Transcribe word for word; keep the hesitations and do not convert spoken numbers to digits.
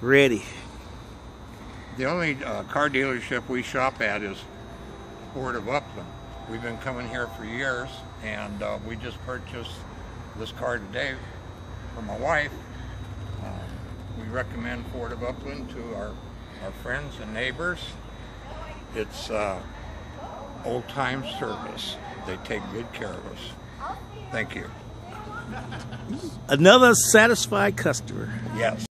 ready. The only uh, car dealership we shop at is Ford of Upland. We've been coming here for years, and uh, we just purchased this car today for my wife. Uh, we recommend Ford of Upland to our, our friends and neighbors. It's uh, old-time service. They take good care of us. Thank you. Another satisfied customer. Yes.